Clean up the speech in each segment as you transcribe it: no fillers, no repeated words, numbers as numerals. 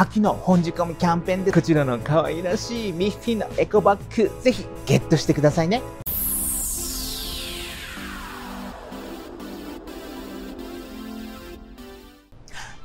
秋の本仕込みキャンペーンでこちらの可愛らしいミッフィーのエコバッグ、ぜひゲットしてくださいね。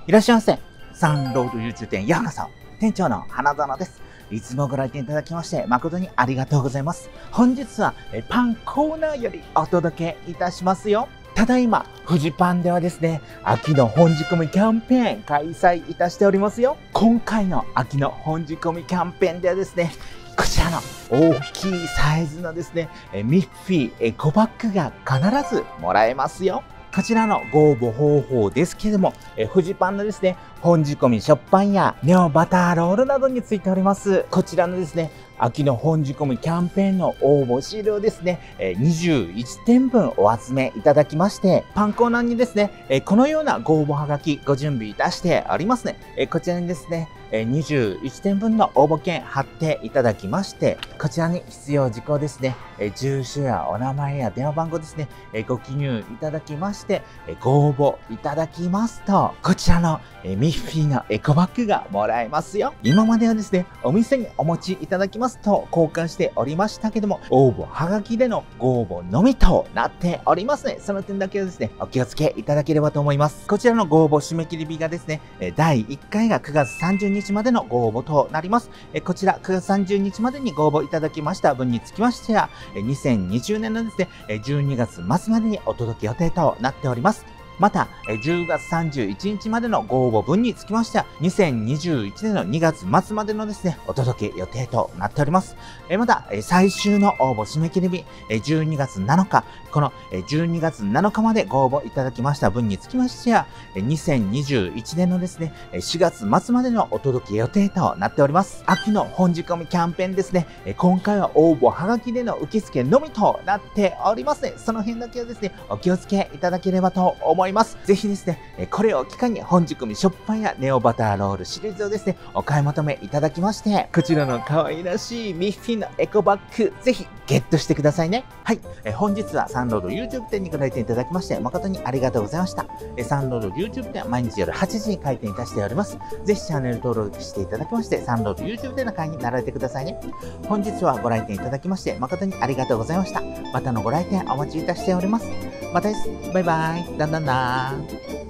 いらっしゃいませ。サンロード流通店ヤーナさん、店長の花園です。いつもご来店いただきまして誠にありがとうございます。本日はパンコーナーよりお届けいたしますよ。ただいま、フジパンではですね、秋の本仕込みキャンペーン開催いたしておりますよ。今回の秋の本仕込みキャンペーンではですね、こちらの大きいサイズのですね、ミッフィーエコバッグが必ずもらえますよ。こちらのご応募方法ですけれども、フジパンのですね、本仕込み食パンやネオバターロールなどについております。こちらのですね、秋の本仕込みキャンペーンの応募資料ですね、21点分お集めいただきまして、パンコーナーにですね、このようなご応募はがきご準備いたしておりますね。こちらにですね、21点分の応募券貼っていただきまして、こちらに必要事項ですね、住所やお名前や電話番号ですね、ご記入いただきまして、ご応募いただきますと、こちらのミッフィーのエコバッグがもらえますよ。今まではですね、お店にお持ちいただきますと交換しておりましたけども、応募はがきでのご応募のみとなっておりますね。その点だけはですね、お気をつけいただければと思います。こちらのご応募締め切り日がですね、第1回が9月30日までのご応募となります。こちら9月30日までにご応募いただきました分につきましては、2020年のですね、12月末までにお届け予定となっております。また、10月31日までのご応募分につきましては、2021年の2月末までのですね、お届け予定となっております。また、最終の応募締め切り日、12月7日、この12月7日までご応募いただきました分につきましては、2021年のですね、4月末までのお届け予定となっております。秋の本仕込みキャンペーンですね、今回は応募はがきでの受付のみとなっておりますね。その辺だけはですね、お気をつけいただければと思います。ぜひですね、これを機会に本仕込食パンやネオバターロールシリーズをですね、お買い求めいただきまして、こちらの可愛らしいミッフィーのエコバッグ、ぜひゲットしてくださいね。はい、本日はサンロード YouTube 店にご来店いただきまして、誠にありがとうございました。サンロード YouTube 店は毎日夜8時に開店いたしております。ぜひチャンネル登録していただきまして、サンロード YouTube 店の会員になられてくださいね。本日はご来店いただきまして、誠にありがとうございました。またのご来店お待ちいたしております。またです。バイバイ。だんだんだーん。